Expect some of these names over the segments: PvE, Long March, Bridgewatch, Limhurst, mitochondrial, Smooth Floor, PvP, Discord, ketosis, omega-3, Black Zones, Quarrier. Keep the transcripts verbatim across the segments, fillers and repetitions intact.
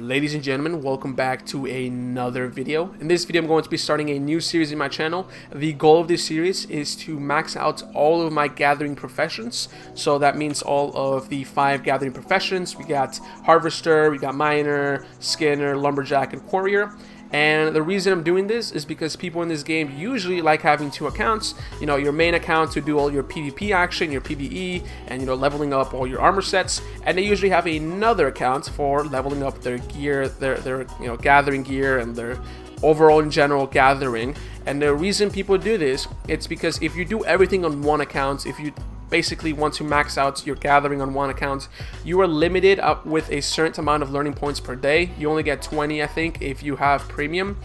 Ladies and gentlemen, welcome back to another video. In this video, I'm going to be starting a new series in my channel. The goal of this series is to max out all of my gathering professions. So that means all of the five gathering professions. We got Harvester, we got Miner, Skinner, Lumberjack, and Quarrier. And the reason I'm doing this is because people in this game usually like having two accounts. You know, your main account to do all your PvP action, your PvE, and, you know, leveling up all your armor sets. And they usually have another account for leveling up their gear, their, their you know, gathering gear, and their overall in general gathering. And the reason people do this, it's because if you do everything on one account, if you basically want to max out your gathering on one account, you are limited up with a certain amount of learning points per day. You only get twenty, I think, if you have premium,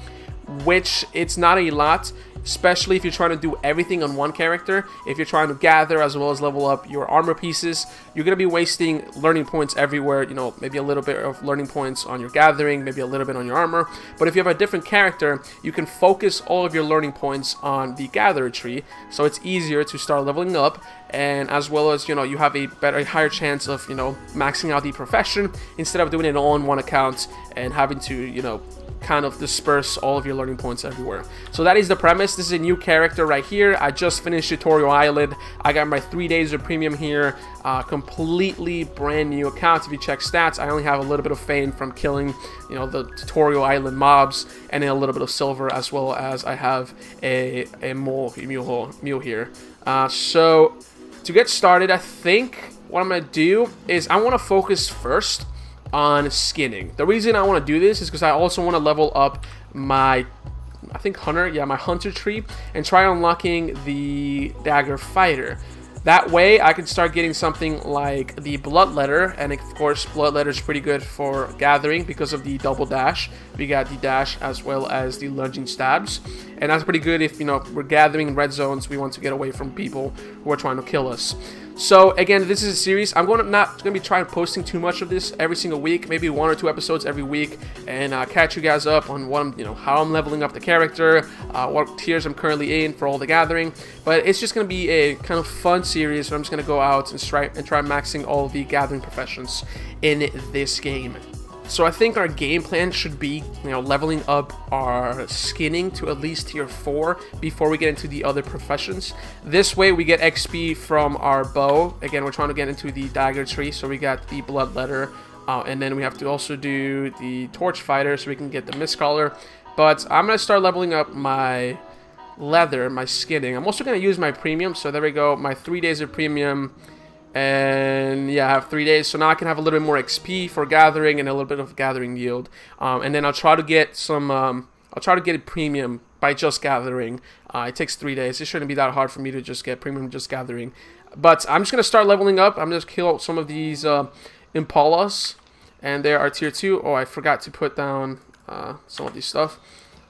which it's not a lot, especially if you're trying to do everything on one character. If you're trying to gather as well as level up your armor pieces, you're going to be wasting learning points everywhere. You know, maybe a little bit of learning points on your gathering, maybe a little bit on your armor. But if you have a different character, you can focus all of your learning points on the gatherer tree, so it's easier to start leveling up. And as well as, you know, you have a better, a higher chance of, you know, maxing out the profession instead of doing it all in one account and having to, you know, kind of disperse all of your learning points everywhere. So that is the premise. This is a new character right here. I just finished Tutorial Island. I got my three days of premium here. Uh, completely brand new account. If you check stats, I only have a little bit of fame from killing, you know, the Tutorial Island mobs, and then a little bit of silver, as well as I have a, a mole, a mule, mule here. Uh, so to get started, I think what I'm going to do is I want to focus first on skinning. The reason I want to do this is because I also want to level up my, I think hunter, yeah, my hunter tree, and try unlocking the dagger fighter. That way I can start getting something like the bloodletter, and of course bloodletter is pretty good for gathering because of the double dash. We got the dash as well as the lunging stabs, and that's pretty good if, you know, we're gathering in red zones. We want to get away from people who are trying to kill us. So again, this is a series. I'm going to not going to be trying posting too much of this every single week, maybe one or two episodes every week, and uh, catch you guys up on what I'm, you know, how I'm leveling up the character, uh, what tiers I'm currently in for all the gathering. But it's just going to be a kind of fun series where I'm just going to go out and try and try maxing all the gathering professions in this game. So I think our game plan should be, you know, leveling up our skinning to at least tier four before we get into the other professions. This way we get X P from our bow. Again, we're trying to get into the dagger tree, so we got the bloodletter, uh, and then we have to also do the torch fighter so we can get the mist collar. But I'm gonna start leveling up my leather, my skinning. I'm also gonna use my premium. So there we go, my three days of premium. And yeah, I have three days, so now I can have a little bit more X P for gathering and a little bit of gathering yield, um, and then I'll try to get some um, I'll try to get a premium by just gathering. Uh, it takes three days. It shouldn't be that hard for me to just get premium just gathering. But I'm just gonna start leveling up. I'm just kill some of these uh, Impalas, and they are tier two. Oh, I forgot to put down uh, some of these stuff.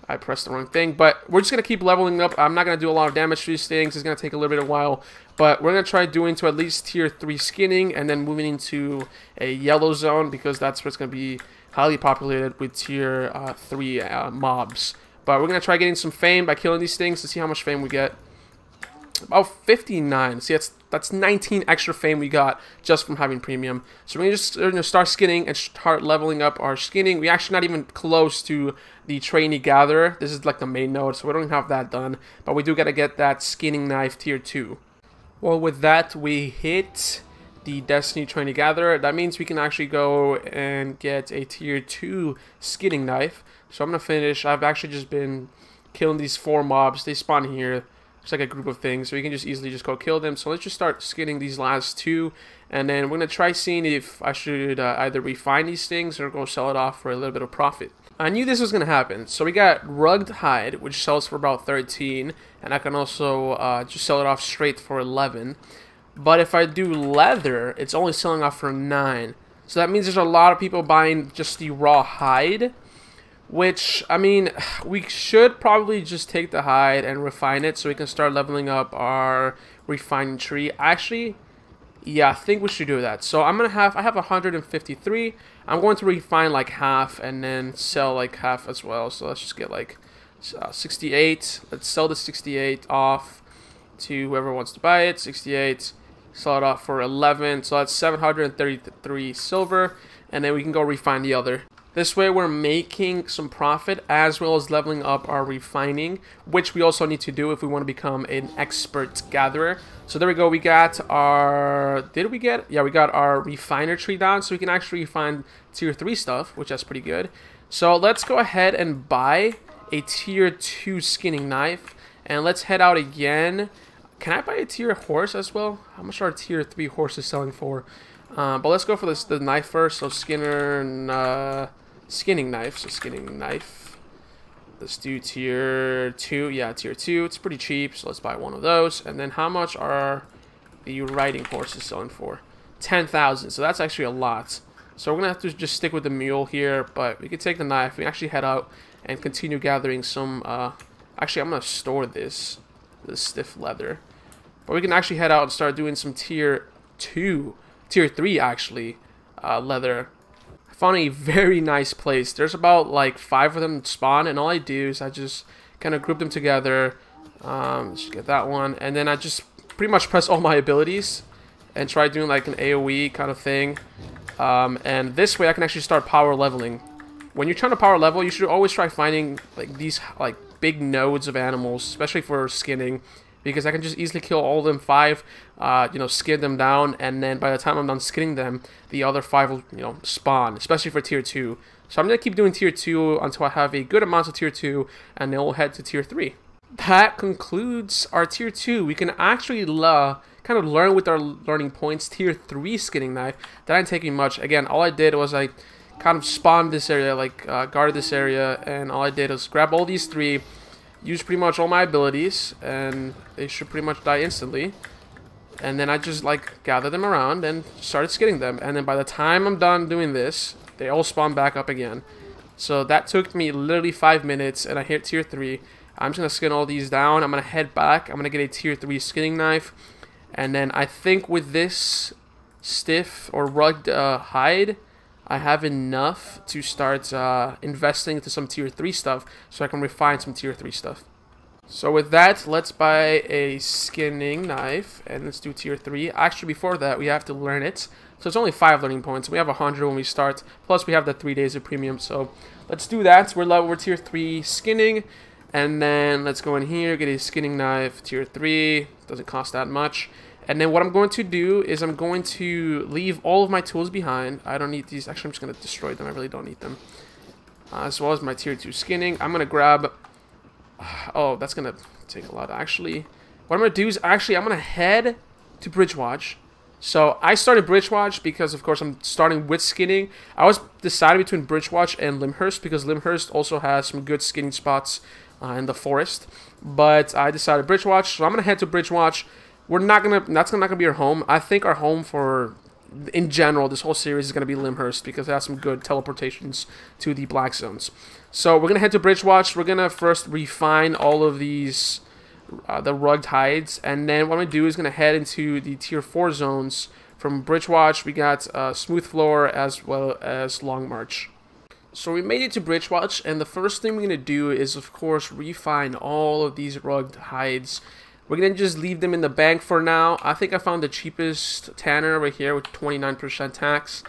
I pressed the wrong thing, but we're just going to keep leveling up. I'm not going to do a lot of damage to these things. It's going to take a little bit of a while, but we're going to try doing to at least tier three skinning, and then moving into a yellow zone, because that's what's going to be highly populated with tier uh, three uh, mobs. But we're going to try getting some fame by killing these things to see how much fame we get. About fifty-nine. See, that's that's nineteen extra fame we got just from having premium. So we're gonna just we're gonna start skinning and start leveling up our skinning. We're actually not even close to the trainee gatherer. This is like the main node, so we don't have that done. But we do gotta get that skinning knife tier two. Well, with that, we hit the Destiny trainee gatherer. That means we can actually go and get a tier two skinning knife. So I'm gonna finish. I've actually just been killing these four mobs. They spawn here. It's like a group of things, so you can just easily just go kill them. So let's just start skinning these last two, and then we're going to try seeing if I should uh, either refine these things or go sell it off for a little bit of profit. I knew this was going to happen. So we got rugged hide, which sells for about thirteen, and I can also uh, just sell it off straight for eleven. But if I do leather, it's only selling off for nine. So that means there's a lot of people buying just the raw hide, which, I mean, we should probably just take the hide and refine it so we can start leveling up our refining tree. Actually, yeah, I think we should do that. So I'm going to have, I have one hundred fifty-three. I'm going to refine like half and then sell like half as well. So let's just get like uh, sixty-eight. Let's sell the sixty-eight off to whoever wants to buy it. sixty-eight, sell it off for eleven. So that's seven hundred thirty-three silver. And then we can go refine the other. This way we're making some profit as well as leveling up our refining, which we also need to do if we want to become an expert gatherer. So there we go. We got our... Did we get... Yeah, we got our refiner tree down, so we can actually refine tier three stuff, which is pretty good. So let's go ahead and buy a tier two skinning knife. And let's head out again. Can I buy a tier horse as well? How much are tier three horses selling for? Uh, but let's go for this, the knife first. So skinner... and, uh, skinning knife, so skinning knife. Let's do tier two. Yeah, tier two. It's pretty cheap, so let's buy one of those. And then how much are the riding horses selling for? ten thousand, so that's actually a lot. So we're going to have to just stick with the mule here, but we could take the knife. We actually head out and continue gathering some... Uh, actually, I'm going to store this, this stiff leather. But we can actually head out and start doing some tier two, tier three actually, uh, leather. I found a very nice place. There's about like five of them spawn, and all I do is I just kind of group them together. Um, just get that one, and then I just pretty much press all my abilities and try doing like an AoE kind of thing. Um, and this way I can actually start power leveling. When you're trying to power level, you should always try finding like these like big nodes of animals, especially for skinning, because I can just easily kill all of them five, uh, you know, skin them down, and then by the time I'm done skinning them, the other five will, you know, spawn, especially for tier two. So I'm going to keep doing tier two until I have a good amount of tier two, and then we'll head to tier three. That concludes our tier two. We can actually uh, kind of learn with our learning points tier three skinning knife. That didn't take me much. Again, all I did was I kind of spawned this area, like uh, guarded this area, and all I did was grab all these three, use pretty much all my abilities, and they should pretty much die instantly. And then I just like gather them around and started skinning them, and then by the time I'm done doing this, they all spawn back up again. So that took me literally five minutes, and I hit tier three. I'm just gonna skin all these down. I'm gonna head back. I'm gonna get a tier three skinning knife, and then I think with this stiff or rugged uh, hide, I have enough to start uh, investing into some tier three stuff, so I can refine some tier three stuff. So with that, let's buy a skinning knife, and let's do tier three. Actually, before that, we have to learn it. So it's only five learning points. We have one hundred when we start, plus we have the three days of premium. So let's do that. We're level, we're tier three skinning, and then let's go in here, get a skinning knife, tier three. Doesn't cost that much. And then what I'm going to do is I'm going to leave all of my tools behind. I don't need these. Actually, I'm just going to destroy them. I really don't need them. Uh, as well as my tier two skinning. I'm going to grab... Oh, that's going to take a lot, actually. What I'm going to do is, actually, I'm going to head to Bridgewatch. So, I started Bridgewatch because, of course, I'm starting with skinning. I was deciding between Bridgewatch and Limhurst because Limhurst also has some good skinning spots uh, in the forest. But I decided Bridgewatch, so I'm going to head to Bridgewatch. We're not gonna. That's not gonna be our home. I think our home for, in general, this whole series is gonna be Limhurst because it has some good teleportations to the Black Zones. So we're gonna head to Bridgewatch. We're gonna first refine all of these, uh, the rugged hides, and then what I'm gonna do is gonna head into the tier four zones. From Bridgewatch, we got uh, Smooth Floor as well as Long March. So we made it to Bridgewatch, and the first thing we're gonna do is, of course, refine all of these rugged hides. We're going to just leave them in the bank for now. I think I found the cheapest tanner right here with twenty-nine percent tax.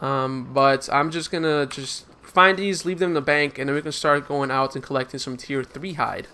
Um, but I'm just going to just find these, leave them in the bank, and then we can start going out and collecting some tier three hide.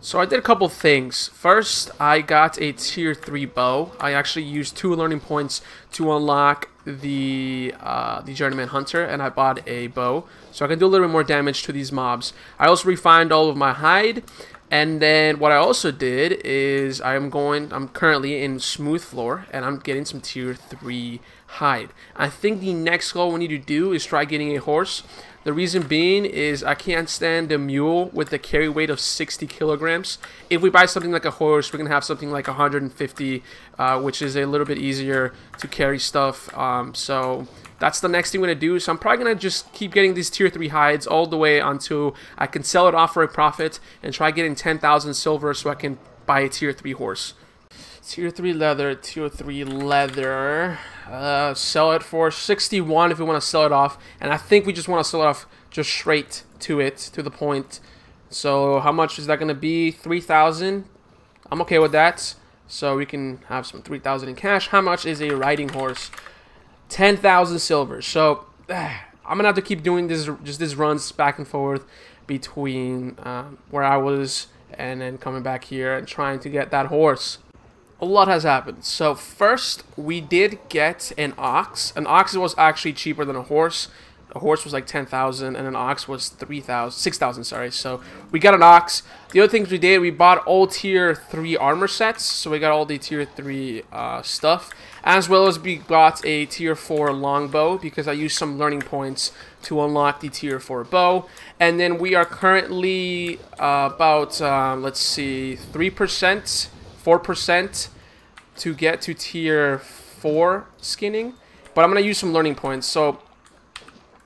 So I did a couple things. First, I got a tier three bow. I actually used two learning points to unlock the uh, the Journeyman Hunter, and I bought a bow. So I can do a little bit more damage to these mobs. I also refined all of my hide. And then what I also did is I'm going, I'm currently in Smooth Floor, and I'm getting some tier three hide. I think the next goal we need to do is try getting a horse. The reason being is I can't stand a mule with the carry weight of sixty kilograms. If we buy something like a horse, we're going to have something like one hundred fifty, uh, which is a little bit easier to carry stuff. Um, so... That's the next thing I'm going to do, so I'm probably going to just keep getting these tier three hides all the way until I can sell it off for a profit and try getting ten thousand silver so I can buy a tier three horse. Tier three leather, tier three leather, uh, sell it for sixty-one if we want to sell it off, and I think we just want to sell it off just straight to it, to the point. So how much is that going to be? three thousand? I'm okay with that, so we can have some three thousand in cash. How much is a riding horse? ten thousand silver. So, I'm gonna have to keep doing this, just these runs back and forth between uh, where I was and then coming back here and trying to get that horse. A lot has happened. So first, we did get an ox. An ox was actually cheaper than a horse. A horse was like ten thousand, and an ox was three thousand, six thousand, sorry. So we got an ox. The other things we did, we bought all tier three armor sets. So we got all the tier three uh, stuff, as well as we got a tier four longbow because I used some learning points to unlock the tier four bow. And then we are currently uh, about, uh, let's see, three percent, four percent to get to tier four skinning. But I'm gonna use some learning points. So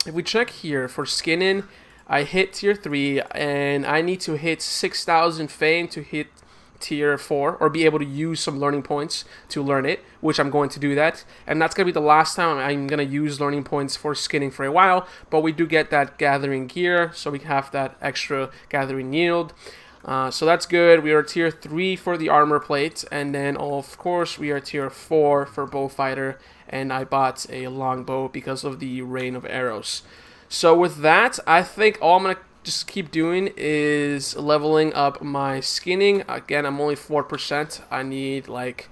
if we check here for skinning, I hit tier three, and I need to hit six thousand fame to hit tier four, or be able to use some learning points to learn it, which I'm going to do that. And that's going to be the last time I'm going to use learning points for skinning for a while, but we do get that gathering gear, so we have that extra gathering yield. Uh, so that's good. We are tier three for the armor plate, and then of course we are tier four for bow fighter, and I bought a longbow because of the rain of arrows. So with that, I think all I'm gonna just keep doing is leveling up my skinning. Again, I'm only four percent. I need like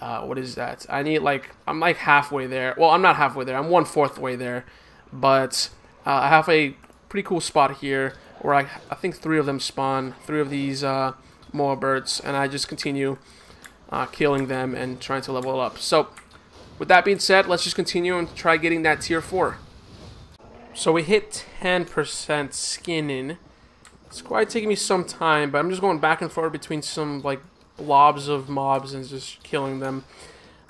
uh, what is that? I need like I'm like halfway there. Well, I'm not halfway there. I'm one fourth way there, but uh, I have a pretty cool spot here, where I, I think three of them spawn, three of these uh, moa birds, and I just continue uh, killing them and trying to level up. So with that being said, let's just continue and try getting that tier four. So we hit ten percent skinning. It's quite taking me some time, but I'm just going back and forth between some like blobs of mobs and just killing them.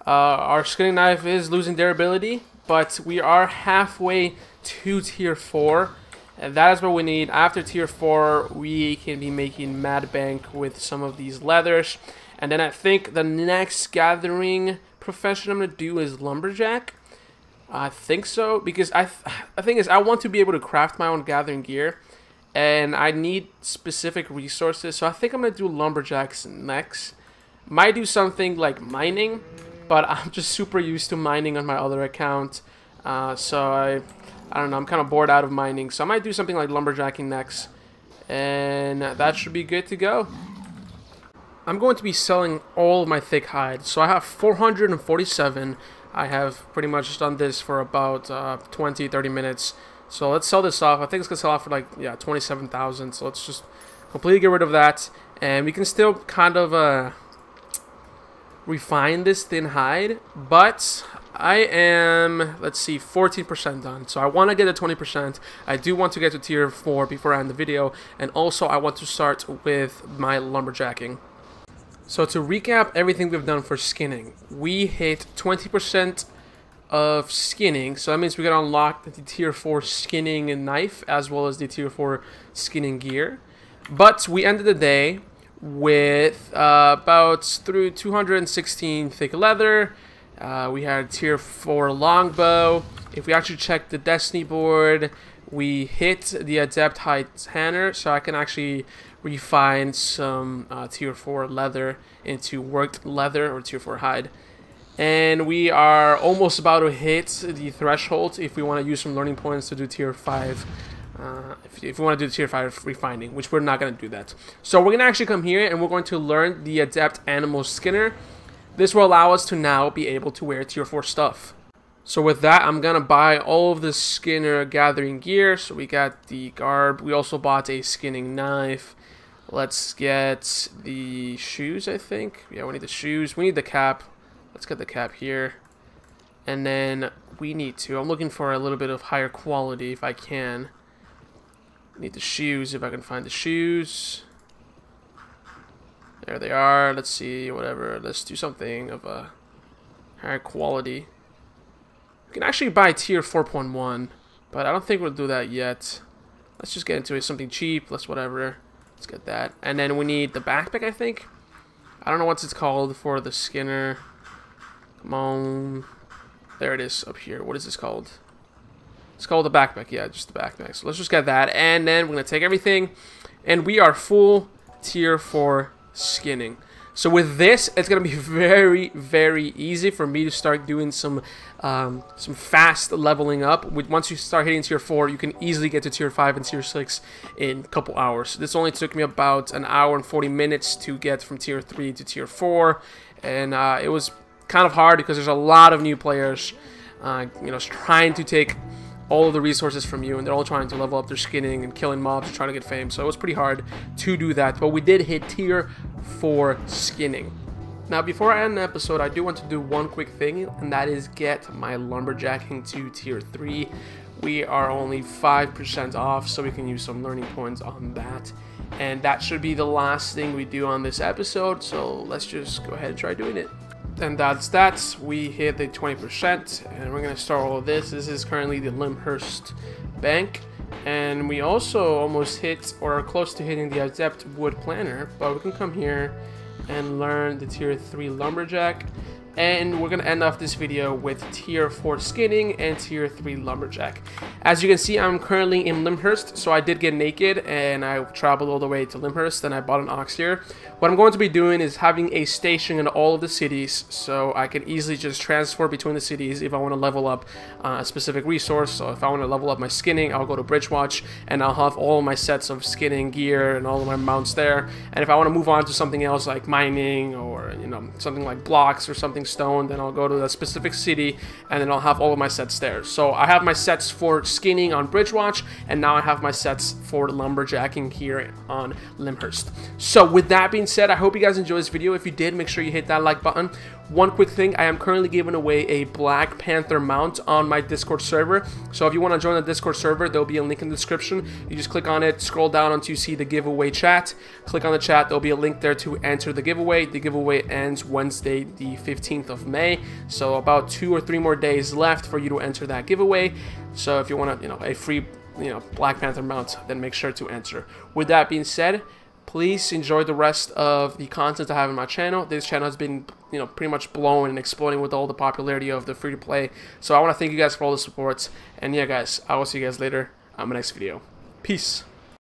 Uh, our skinning knife is losing their ability, but we are halfway to tier four. And that is what we need. After tier four, we can be making mad bank with some of these leathers. And then I think the next gathering profession I'm going to do is lumberjack. I think so, because I th the thing is I want to be able to craft my own gathering gear, and I need specific resources. So I think I'm going to do lumberjacks next. Might do something like mining, but I'm just super used to mining on my other account. Uh, so I... I don't know, I'm kind of bored out of mining, so I might do something like lumberjacking next, and that should be good to go. I'm going to be selling all of my thick hide, so I have four hundred forty-seven. I have pretty much done this for about uh, twenty to thirty minutes, so let's sell this off. I think it's going to sell off for like, yeah, twenty-seven thousand, so let's just completely get rid of that, and we can still kind of uh, refine this thin hide, but I am, let's see, fourteen percent done. So I want to get to twenty percent. I do want to get to tier four before I end the video. And also I want to start with my lumberjacking. So to recap everything we've done for skinning, we hit twenty percent of skinning. So that means we're going to unlock the tier four skinning knife as well as the tier four skinning gear. But we ended the day with uh, about through two hundred sixteen thick leather. Uh, we had tier four longbow. If we actually check the destiny board, we hit the adept high tanner, so I can actually refine some uh, tier four leather into worked leather or tier four hide. And we are almost about to hit the threshold if we want to use some learning points to do tier five. Uh, if, if we want to do tier five refining, which we're not going to do that. So we're going to actually come here and we're going to learn the adept animal skinner. This will allow us to now be able to wear tier four stuff. So with that, I'm going to buy all of the skinner gathering gear. So we got the garb. We also bought a skinning knife. Let's get the shoes, I think. Yeah, we need the shoes. We need the cap. Let's get the cap here. And then we need to. I'm looking for a little bit of higher quality if I can. I need the shoes if I can find the shoes. There they are. Let's see, whatever. Let's do something of a higher quality. You can actually buy tier four point one, but I don't think we'll do that yet. Let's just get into it. Something cheap. Let's whatever. Let's get that. And then we need the backpack, I think. I don't know what it's called for the skinner. Come on. There it is up here. What is this called? It's called the backpack. Yeah, just the backpack. So let's just get that. And then we're going to take everything. And we are full tier four skinning. So with this, it's going to be very, very easy for me to start doing some um, some fast leveling up. With, once you start hitting tier four, you can easily get to tier five and tier six in a couple hours. This only took me about an hour and forty minutes to get from tier three to tier four. And uh, it was kind of hard because there's a lot of new players uh, you know, trying to take all of the resources from you, and they're all trying to level up their skinning and killing mobs and trying to get fame. So it was pretty hard to do that, but we did hit tier four skinning. Now, before I end the episode, I do want to do one quick thing, and that is get my lumberjacking to tier three. We are only five percent off, so we can use some learning points on that. And that should be the last thing we do on this episode, so let's just go ahead and try doing it. And that's that. We hit the twenty percent, and we're going to start all of this. This is currently the Limhurst Bank, and we also almost hit or are close to hitting the Adept Wood Planner, but we can come here and learn the tier three Lumberjack, and we're going to end off this video with tier four Skinning and tier three Lumberjack. As you can see, I'm currently in Limhurst, so I did get naked, and I traveled all the way to Limhurst, and I bought an ox here. What I'm going to be doing is having a station in all of the cities, so I can easily just transfer between the cities if I want to level up uh, a specific resource. So if I want to level up my skinning, I'll go to Bridgewatch, and I'll have all my sets of skinning gear and all of my mounts there. And if I want to move on to something else like mining or, you know, something like blocks or something stone, then I'll go to a specific city, and then I'll have all of my sets there. So I have my sets for skinning on Bridgewatch, and now I have my sets for lumberjacking here on Limhurst. So with that being said, I hope you guys enjoyed this video. If you did, make sure you hit that like button. One quick thing, I am currently giving away a Black Panther mount on my Discord server. So if you want to join the Discord server, there'll be a link in the description. You just click on it, scroll down until you see the giveaway chat. Click on the chat, there'll be a link there to enter the giveaway. The giveaway ends Wednesday the fifteenth of May. So about two or three more days left for you to enter that giveaway. So if you want to, you know, a free, you know, Black Panther mount, then make sure to enter. With that being said, please enjoy the rest of the content I have in my channel. This channel has been, you know, pretty much blown and exploding with all the popularity of the free-to-play. So I want to thank you guys for all the support. And yeah, guys, I will see you guys later on my next video. Peace.